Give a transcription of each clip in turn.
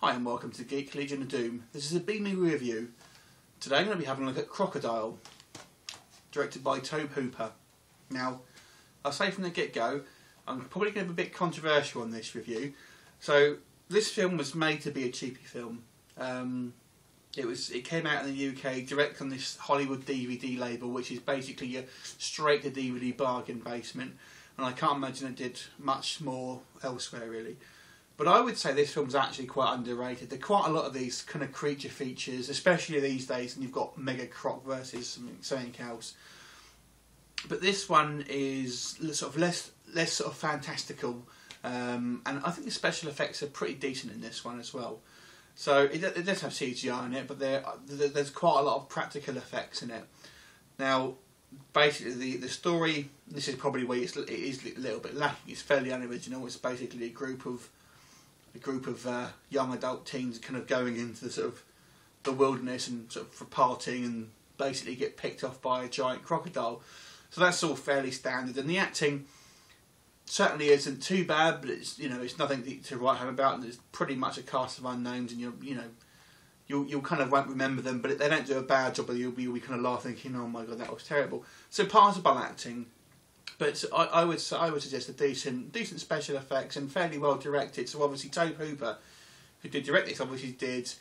Hi and welcome to Geek Legion of Doom. This is a big new review. Today I'm going to be having a look at Crocodile, directed by Tobe Hooper. Now, I'll say from the get-go, I'm probably going to be a bit controversial on this review. So, this film was made to be a cheapie film. It came out in the UK direct on this Hollywood DVD label, which is basically a straight-to-DVD bargain basement. And I can't imagine it did much more elsewhere, really. But I would say this film's actually quite underrated. There are quite a lot of these kind of creature features, especially these days, and you've got Mega Croc versus something else. But this one is sort of less sort of fantastical, and I think the special effects are pretty decent in this one as well. So it does have CGI in it, but there's quite a lot of practical effects in it. Now, basically, the story, this is probably where it is a little bit lacking. It's fairly unoriginal. It's basically a group of young adult teens kind of going into the sort of the wilderness and sort of for partying, and basically get picked off by a giant crocodile. So that's all fairly standard, and the acting certainly isn't too bad, but it's, you know, it's nothing to write home about, and it's pretty much a cast of unknowns, and you'll kind of won't remember them, but they don't do a bad job, but you'll be kind of laugh thinking, oh my god, that was terrible. So passable acting. But I would suggest a decent special effects and fairly well directed. So obviously Tobe Hooper, who did direct this, obviously did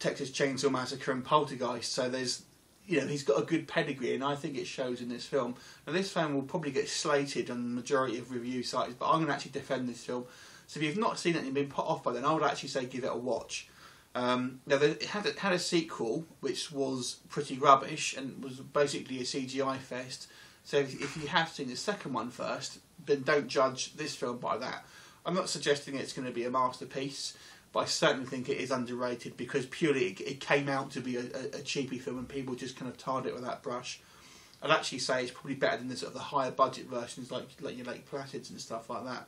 Texas Chainsaw Massacre and Poltergeist. So there's, you know, he's got a good pedigree, and I think it shows in this film. Now this film will probably get slated on the majority of review sites, but I'm going to actually defend this film. So if you've not seen it and you've been put off by then, I would actually say give it a watch. Now it had a sequel which was pretty rubbish and was basically a CGI fest. So if you have seen the second one first, then don't judge this film by that. I'm not suggesting it's going to be a masterpiece, but I certainly think it is underrated because purely it came out to be a cheapie film and people just kind of tarred it with that brush. I'd actually say it's probably better than the sort of the higher budget versions like your Lake Placids and stuff like that.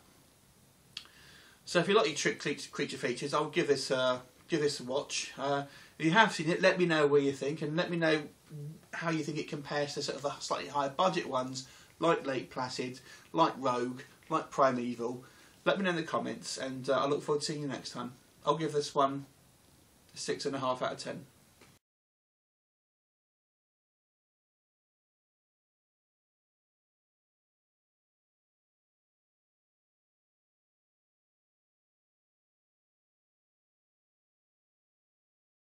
So if you like your creature features, I'll give this a watch. If you have seen it, let me know what you think, and let me know how you think it compares to sort of the slightly higher budget ones like Lake Placid, like Rogue, like Primeval. Let me know in the comments, and I look forward to seeing you next time. I'll give this one a 6.5 out of 10.